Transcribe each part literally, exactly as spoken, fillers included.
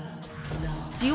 First, love. Do you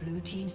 Blue team's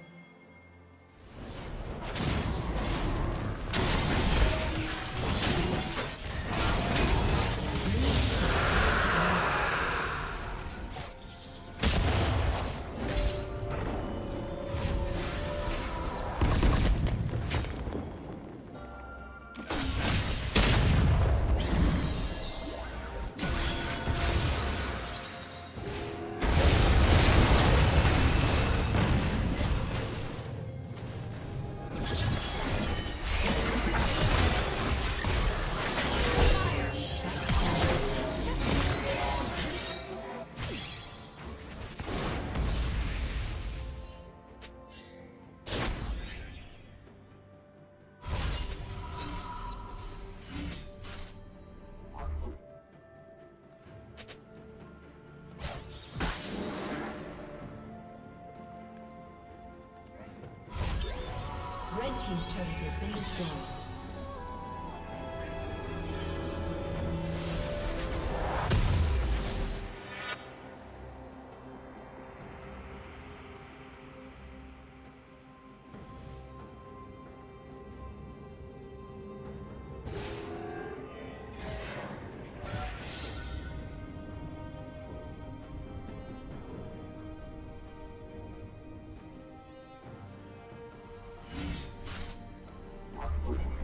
Team's turret has been destroyed. Please.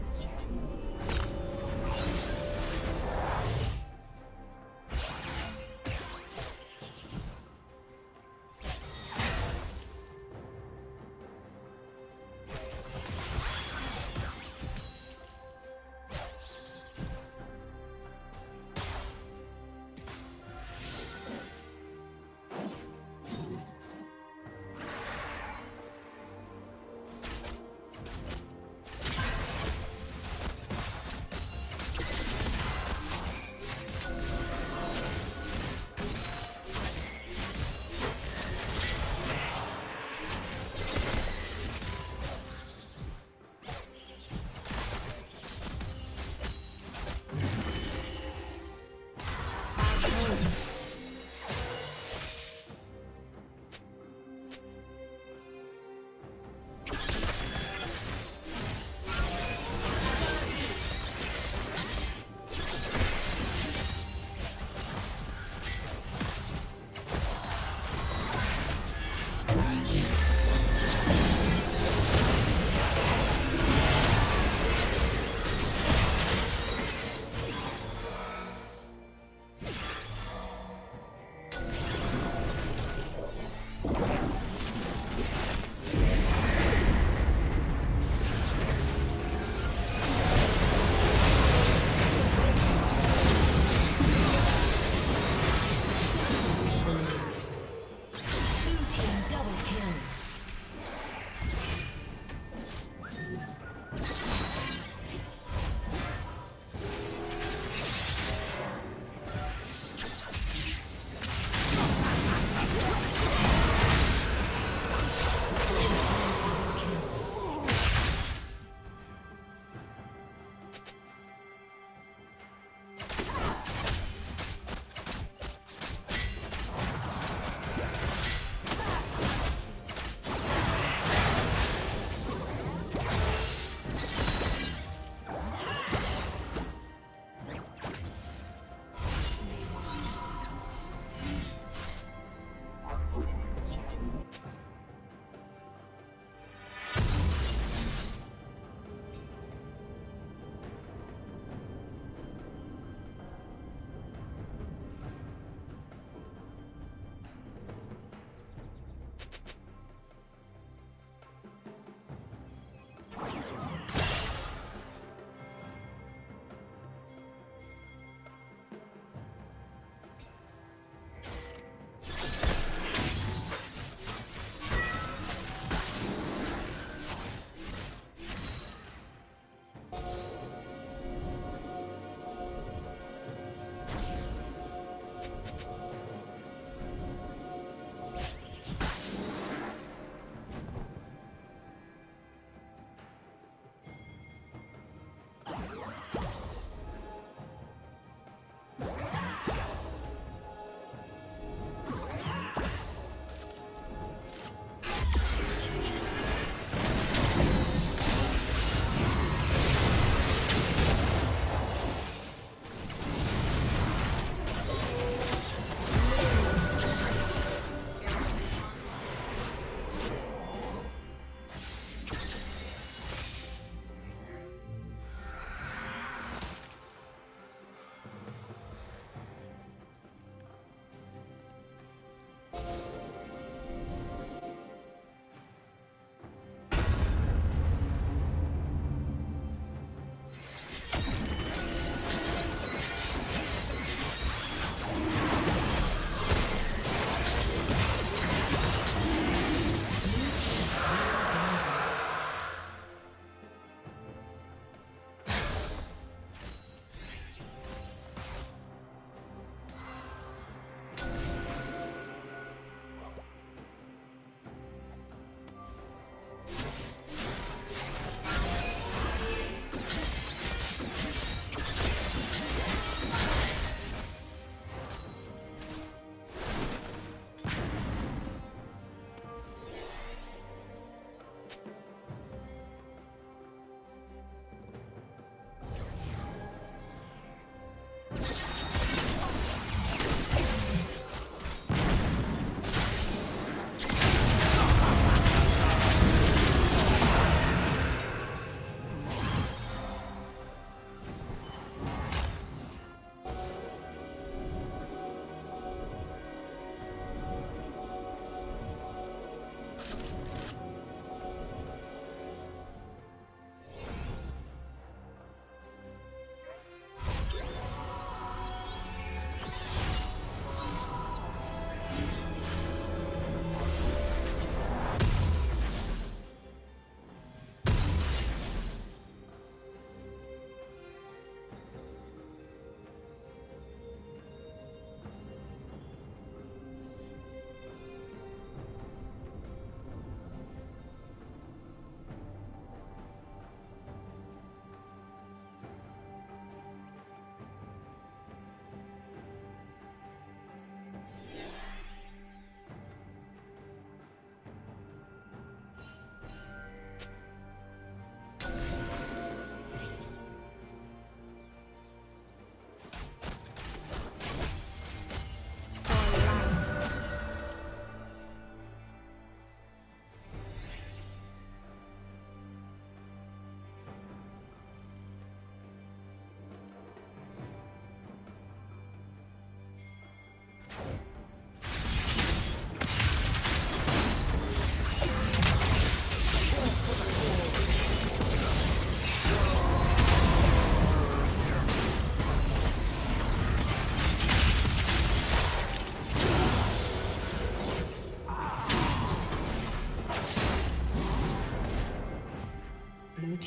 Blue